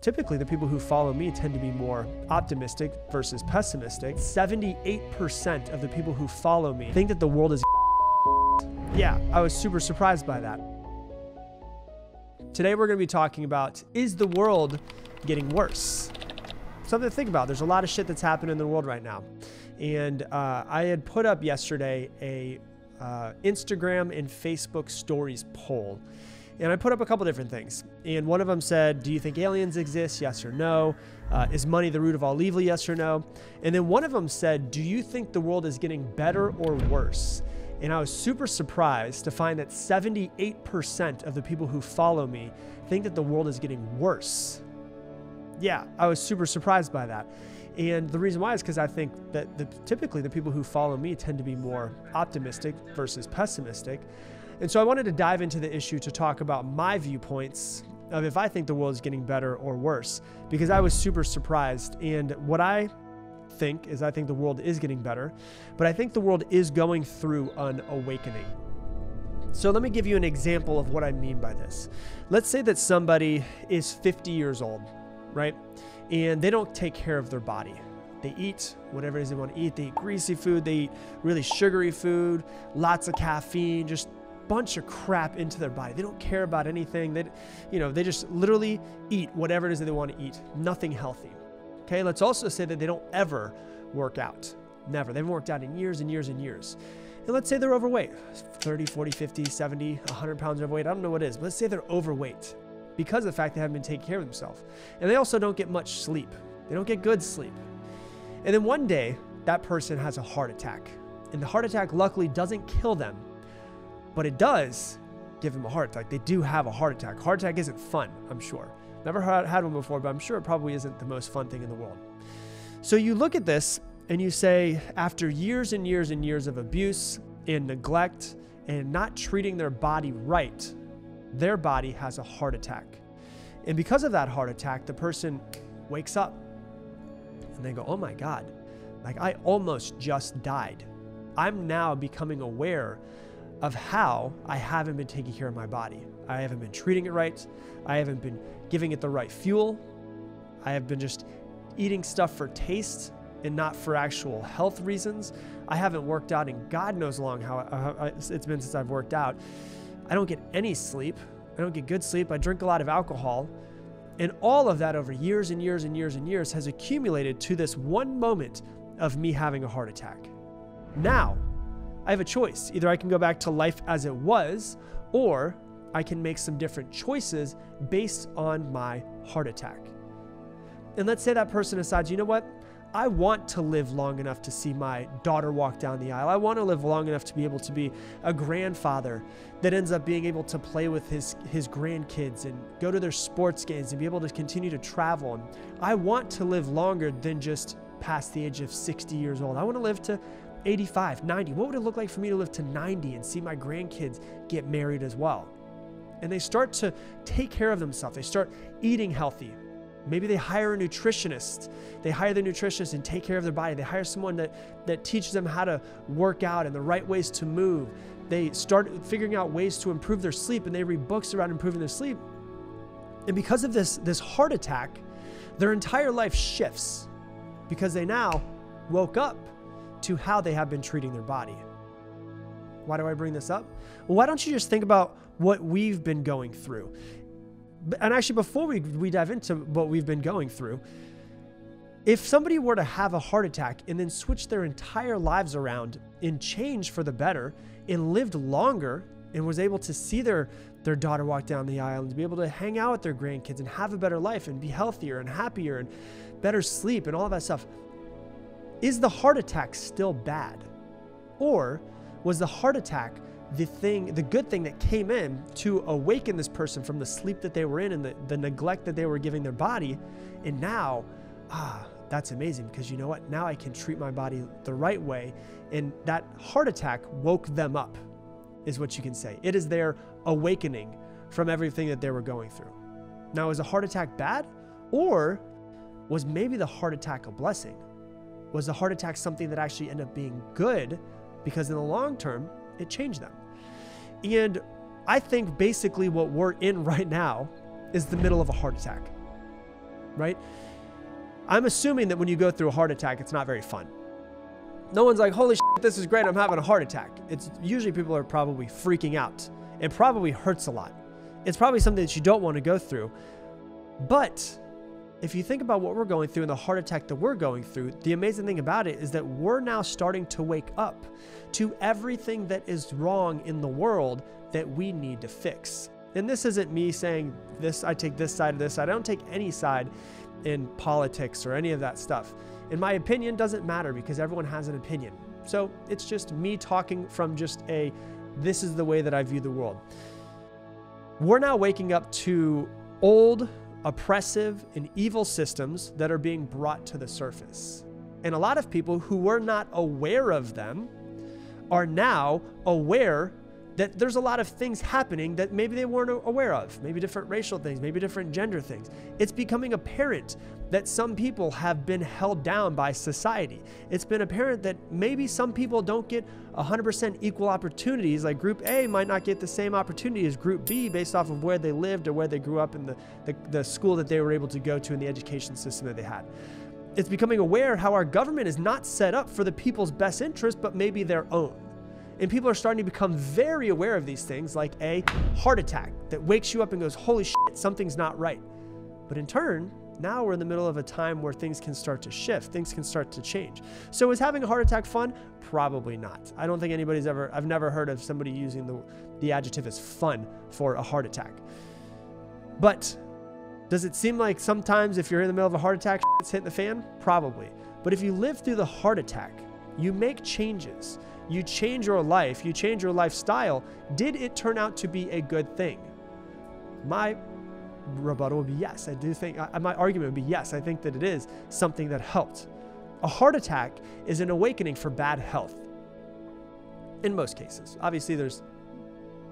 Typically, the people who follow me tend to be more optimistic versus pessimistic. 78% of the people who follow me think that the world is yeah, I was super surprised by that. Today, we're going to be talking about, is the world getting worse? Something to think about. There's a lot of shit that's happening in the world right now. And I had put up yesterday a Instagram and Facebook stories poll. And I put up a couple different things. And one of them said, do you think aliens exist? Yes or no. Is money the root of all evil? Yes or no. And then one of them said, do you think the world is getting better or worse? And I was super surprised to find that 78% of the people who follow me think that the world is getting worse. Yeah, I was super surprised by that. And the reason why is because I think that typically the people who follow me tend to be more optimistic versus pessimistic. And so I wanted to dive into the issue to talk about my viewpoints of if I think the world is getting better or worse, because I was super surprised. And what I think is I think the world is getting better, but I think the world is going through an awakening. So let me give you an example of what I mean by this. Let's say that somebody is 50 years old, right? And they don't take care of their body. They eat whatever it is they want to eat. They eat greasy food. They eat really sugary food, lots of caffeine, just bunch of crap into their body. They don't care about anything. They, you know, they just literally eat whatever it is that they want to eat. Nothing healthy. Okay. Let's also say that they don't ever work out. Never. They've worked out in years and years and years. And let's say they're overweight, 30, 40, 50, 70, 100 pounds overweight. I don't know what it is, but let's say they're overweight because of the fact they haven't been taking care of themselves. And they also don't get much sleep. They don't get good sleep. And then one day that person has a heart attack, and the heart attack luckily doesn't kill them, but it does give them a heart attack. They do have a heart attack. Heart attack isn't fun, I'm sure. Never had one before, but I'm sure it probably isn't the most fun thing in the world. So you look at this and you say, after years and years and years of abuse and neglect and not treating their body right, their body has a heart attack. And because of that heart attack, the person wakes up and they go, oh my God, like I almost just died. I'm now becoming aware of how I haven't been taking care of my body. I haven't been treating it right. I haven't been giving it the right fuel. I have been just eating stuff for taste and not for actual health reasons. I haven't worked out in God knows long how it's been since I've worked out. I don't get any sleep. I don't get good sleep. I drink a lot of alcohol. And all of that over years and years and years and years has accumulated to this one moment of me having a heart attack. Now, I have a choice. Either I can go back to life as it was, or I can make some different choices based on my heart attack. And let's say that person decides, you know what? I want to live long enough to see my daughter walk down the aisle. I want to live long enough to be able to be a grandfather that ends up being able to play with his grandkids and go to their sports games and be able to continue to travel. And I want to live longer than just past the age of 60 years old. I want to live to 85, 90. What would it look like for me to live to 90 and see my grandkids get married as well? And they start to take care of themselves. They start eating healthy. Maybe they hire a nutritionist. They hire the nutritionist and take care of their body. They hire someone that teaches them how to work out and the right ways to move. They start figuring out ways to improve their sleep, and they read books around improving their sleep. And because of this heart attack, their entire life shifts because they now woke up to how they have been treating their body. Why do I bring this up? Well, why don't you just think about what we've been going through? And actually, before we dive into what we've been going through, if somebody were to have a heart attack and then switch their entire lives around and change for the better and lived longer and was able to see their daughter walk down the aisle and to be able to hang out with their grandkids and have a better life and be healthier and happier and better sleep and all that stuff, is the heart attack still bad? Or was the heart attack the good thing that came in to awaken this person from the sleep that they were in and the neglect that they were giving their body? And now, that's amazing, because you know what? Now I can treat my body the right way. And that heart attack woke them up, is what you can say. It is their awakening from everything that they were going through. Now, is a heart attack bad? Or was maybe the heart attack a blessing? Was the heart attack something that actually ended up being good because in the long term, it changed them? And I think basically what we're in right now is the middle of a heart attack. right? I'm assuming that when you go through a heart attack, it's not very fun. No one's like, holy shit, this is great, I'm having a heart attack. It's usually people are probably freaking out. It probably hurts a lot. It's probably something that you don't want to go through. But if you think about what we're going through and the heart attack that we're going through, the amazing thing about it is that we're now starting to wake up to everything that is wrong in the world that we need to fix. And this isn't me saying this, I take this side of this side. I don't take any side in politics or any of that stuff. And my opinion doesn't matter because everyone has an opinion. So it's just me talking from just a, this is the way that I view the world. We're now waking up to old, oppressive, and evil systems that are being brought to the surface. And a lot of people who were not aware of them are now aware that there's a lot of things happening that maybe they weren't aware of, maybe different racial things, maybe different gender things. It's becoming apparent that some people have been held down by society. It's been apparent that maybe some people don't get 100% equal opportunities, like group A might not get the same opportunity as group B based off of where they lived or where they grew up in the school that they were able to go to and the education system that they had. It's becoming aware how our government is not set up for the people's best interest, but maybe their own. And people are starting to become very aware of these things, like a heart attack that wakes you up and goes, holy shit, something's not right. But in turn, now we're in the middle of a time where things can start to shift, things can start to change. So is having a heart attack fun? Probably not. I don't think anybody's ever, I've never heard of somebody using the adjective as fun for a heart attack. But does it seem like sometimes if you're in the middle of a heart attack, shit's hitting the fan? Probably. But if you live through the heart attack, you make changes. You change your life, you change your lifestyle. Did it turn out to be a good thing? My rebuttal would be yes. I do think, my argument would be yes. I think that it is something that helped. A heart attack is an awakening for bad health. In most cases, obviously there's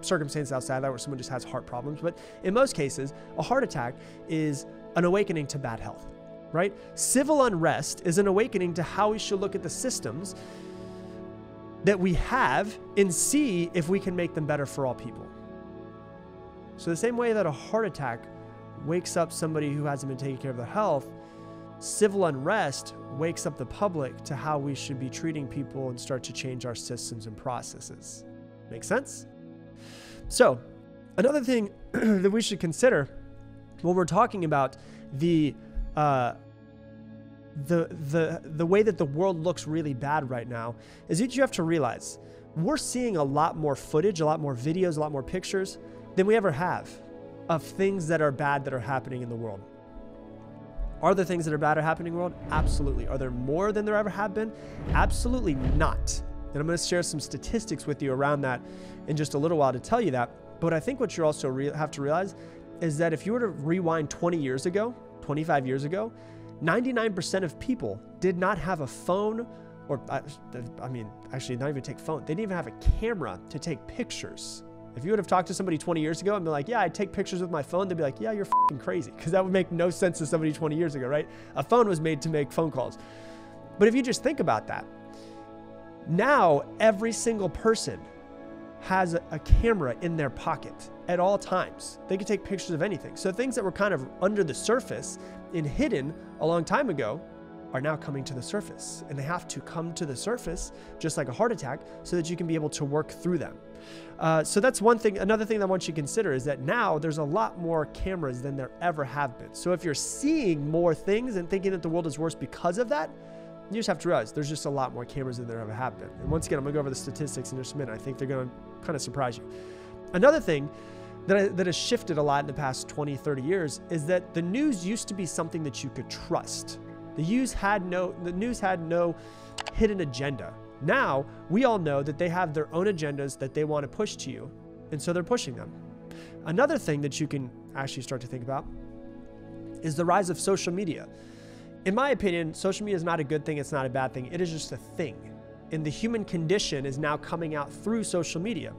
circumstances outside that where someone just has heart problems, but in most cases, a heart attack is an awakening to bad health, right? Civil unrest is an awakening to how we should look at the systems that we have and see if we can make them better for all people. So the same way that a heart attack wakes up somebody who hasn't been taking care of their health, civil unrest wakes up the public to how we should be treating people and start to change our systems and processes. Make sense? So another thing that we should consider when we're talking about the way that the world looks really bad right now is that you have to realize we're seeing a lot more footage, a lot more videos, a lot more pictures than we ever have of things that are bad that are happening in the world. Are there things that are bad are happening in the world? Absolutely. Are there more than there ever have been? Absolutely not. And I'm going to share some statistics with you around that in just a little while to tell you that. But I think what you also have to realize is that if you were to rewind 20 years ago, 25 years ago, 99% of people did not have a phone, or I mean, actually not even take phone. They didn't even have a camera to take pictures. If you would have talked to somebody 20 years ago and be like, yeah, I take pictures with my phone, they'd be like, yeah, you're fucking crazy. Because that would make no sense to somebody 20 years ago, right? A phone was made to make phone calls. But if you just think about that, now every single person has a camera in their pocket at all times. They can take pictures of anything. So things that were kind of under the surface and hidden a long time ago are now coming to the surface, and they have to come to the surface just like a heart attack so that you can be able to work through them. So that's one thing. Another thing that I want you to consider is that now there's a lot more cameras than there ever have been. So if you're seeing more things and thinking that the world is worse because of that, you just have to realize there's just a lot more cameras than there ever have been. And once again, I'm gonna go over the statistics in just a minute. I think they're gonna kind of surprise you. Another thing that has shifted a lot in the past 20, 30 years is that the news used to be something that you could trust. The news had no hidden agenda. Now, we all know that they have their own agendas that they want to push to you, and so they're pushing them. Another thing that you can actually start to think about is the rise of social media. In my opinion, social media is not a good thing, it's not a bad thing, it is just a thing. And the human condition is now coming out through social media.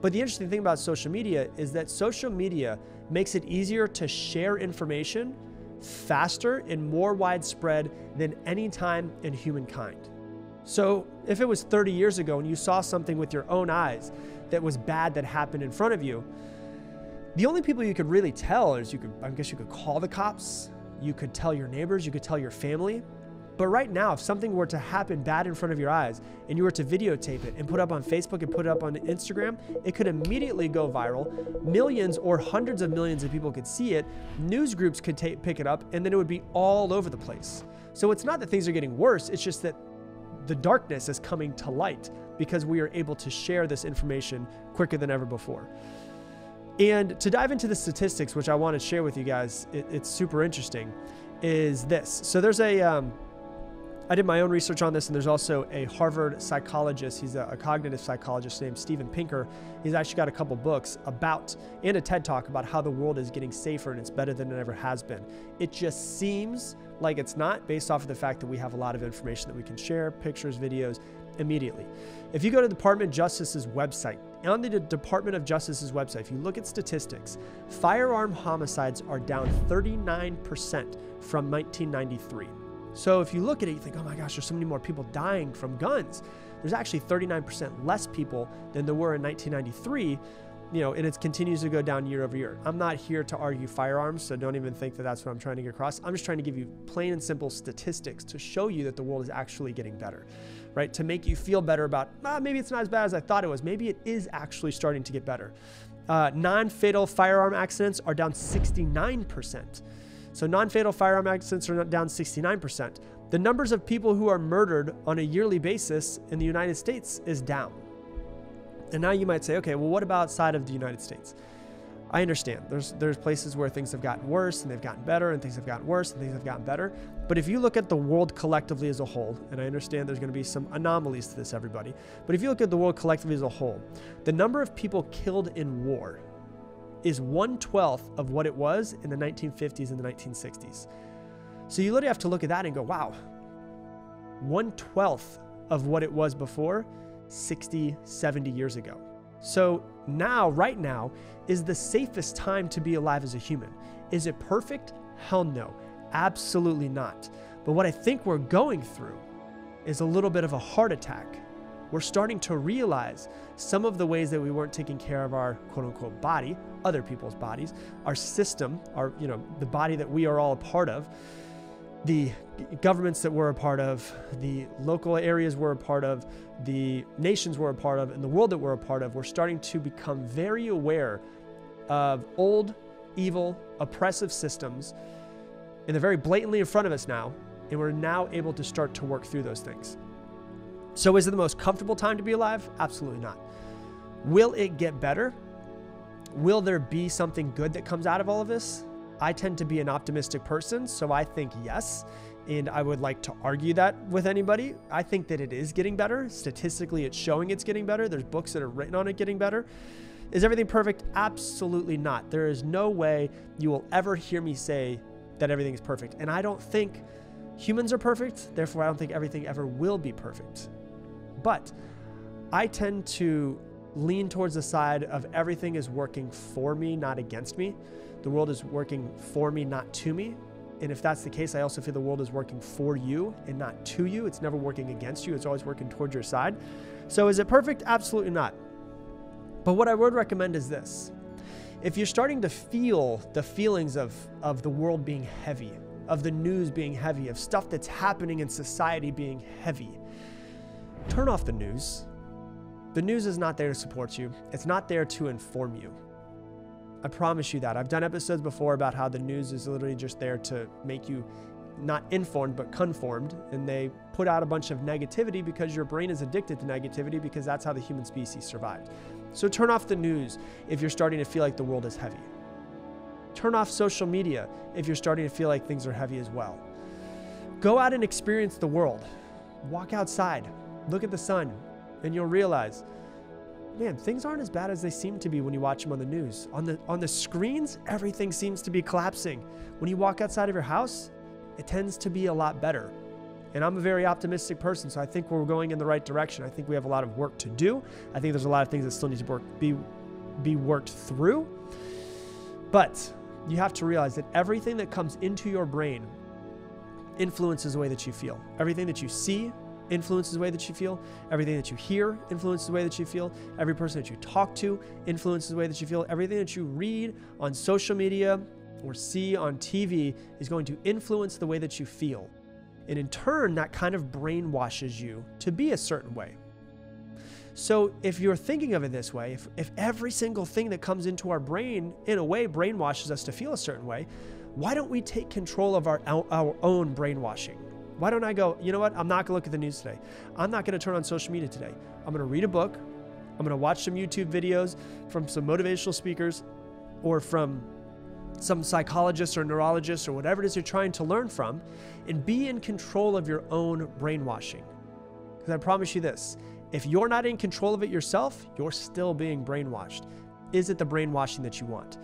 But the interesting thing about social media is that social media makes it easier to share information faster and more widespread than any time in humankind. So if it was 30 years ago and you saw something with your own eyes that was bad that happened in front of you, the only people you could really tell is I guess you could call the cops, you could tell your neighbors, you could tell your family. But right now, if something were to happen bad in front of your eyes and you were to videotape it and put it up on Facebook and put it up on Instagram, it could immediately go viral. Millions or hundreds of millions of people could see it. News groups could pick it up, and then it would be all over the place. So it's not that things are getting worse, it's just that the darkness is coming to light because we are able to share this information quicker than ever before. And to dive into the statistics, which I want to share with you guys, it's super interesting, is this. So there's a, I did my own research on this, and there's also a Harvard psychologist. He's a cognitive psychologist named Steven Pinker. He's actually got a couple books about, and a TED Talk about how the world is getting safer and it's better than it ever has been. It just seems like it's not, based off of the fact that we have a lot of information that we can share, pictures, videos, immediately. If you go to the Department of Justice's website, on the Department of Justice's website, if you look at statistics, firearm homicides are down 39% from 1993. So if you look at it, you think, oh my gosh, there's so many more people dying from guns. There's actually 39% less people than there were in 1993, you know, and it continues to go down year over year. I'm not here to argue firearms, so don't even think that that's what I'm trying to get across. I'm just trying to give you plain and simple statistics to show you that the world is actually getting better, right? To make you feel better about, maybe it's not as bad as I thought it was. Maybe it is actually starting to get better. Non-fatal firearm accidents are down 69%. So non-fatal firearm accidents are down 69%. The numbers of people who are murdered on a yearly basis in the United States is down. And now you might say, okay, well, what about outside of the United States? I understand. There's places where things have gotten worse and they've gotten better, and things have gotten worse and things have gotten better. But if you look at the world collectively as a whole, and I understand there's going to be some anomalies to this, everybody, but if you look at the world collectively as a whole, the number of people killed in war is 1/12 of what it was in the 1950s and the 1960s. So you literally have to look at that and go, wow, 1/12 of what it was before 60, 70 years ago. So now, right now, is the safest time to be alive as a human. Is it perfect? Hell no, absolutely not. But what I think we're going through is a little bit of a heart attack. We're starting to realize some of the ways that we weren't taking care of our quote unquote body, other people's bodies, our system, our, you know, the body that we are all a part of, the governments that we're a part of, the local areas we're a part of, the nations we're a part of, and the world that we're a part of. We're starting to become very aware of old, evil, oppressive systems, and they're very blatantly in front of us now, and we're now able to start to work through those things. So is it the most comfortable time to be alive? Absolutely not. Will it get better? Will there be something good that comes out of all of this? I tend to be an optimistic person, so I think yes, and I would like to argue that with anybody. I think that it is getting better. Statistically, it's showing it's getting better. There's books that are written on it getting better. Is everything perfect? Absolutely not. There is no way you will ever hear me say that everything is perfect, and I don't think humans are perfect, therefore I don't think everything ever will be perfect. But I tend to lean towards the side of everything is working for me, not against me. The world is working for me, not to me. And if that's the case, I also feel the world is working for you and not to you. It's never working against you. It's always working towards your side. So is it perfect? Absolutely not. But what I would recommend is this. If you're starting to feel the feelings of the world being heavy, of the news being heavy, of stuff that's happening in society being heavy, turn off the news. The news is not there to support you. It's not there to inform you. I promise you that. I've done episodes before about how the news is literally just there to make you not informed, but conformed. And they put out a bunch of negativity because your brain is addicted to negativity, because that's how the human species survived. So turn off the news if you're starting to feel like the world is heavy. Turn off social media if you're starting to feel like things are heavy as well. Go out and experience the world. Walk outside, look at the sun, and you'll realize, man, things aren't as bad as they seem to be when you watch them on the news. On the screens, everything seems to be collapsing. When you walk outside of your house, it tends to be a lot better. And I'm a very optimistic person, so I think we're going in the right direction. I think we have a lot of work to do. I think there's a lot of things that still need to be worked through. But you have to realize that everything that comes into your brain influences the way that you feel. Everything that you see influences the way that you feel. Everything that you hear influences the way that you feel. Every person that you talk to influences the way that you feel. Everything that you read on social media, or see on TV is going to influence the way that you feel. And in turn, that kind of brainwashes you to be a certain way. So if you're thinking of it this way, if every single thing that comes into our brain, in a way, brainwashes us to feel a certain way, why don't we take control of our own brainwashing? Why don't I go, you know what? I'm not gonna look at the news today. I'm not gonna turn on social media today. I'm gonna read a book. I'm gonna watch some YouTube videos from some motivational speakers or from some psychologist or neurologist or whatever it is you're trying to learn from, and be in control of your own brainwashing. Because I promise you this, if you're not in control of it yourself, you're still being brainwashed. Is it the brainwashing that you want?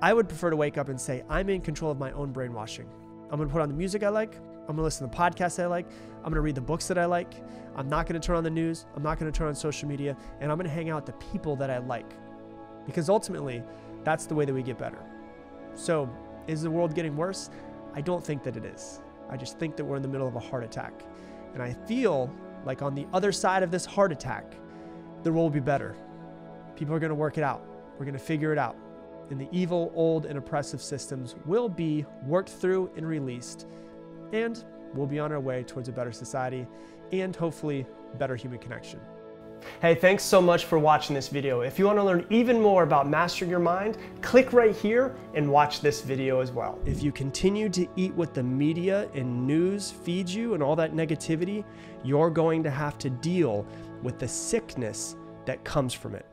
I would prefer to wake up and say, I'm in control of my own brainwashing. I'm gonna put on the music I like. I'm gonna listen to the podcasts I like. I'm gonna read the books that I like. I'm not gonna turn on the news. I'm not gonna turn on social media. And I'm gonna hang out with the people that I like. Because ultimately, that's the way that we get better. So is the world getting worse? I don't think that it is. I just think that we're in the middle of a heart attack. And I feel like on the other side of this heart attack, the world will be better. People are gonna work it out. We're gonna figure it out. And the evil, old, and oppressive systems will be worked through and released. And we'll be on our way towards a better society and hopefully better human connection. Hey, thanks so much for watching this video. If you want to learn even more about mastering your mind, click right here and watch this video as well. If you continue to eat what the media and news feeds you and all that negativity, you're going to have to deal with the sickness that comes from it.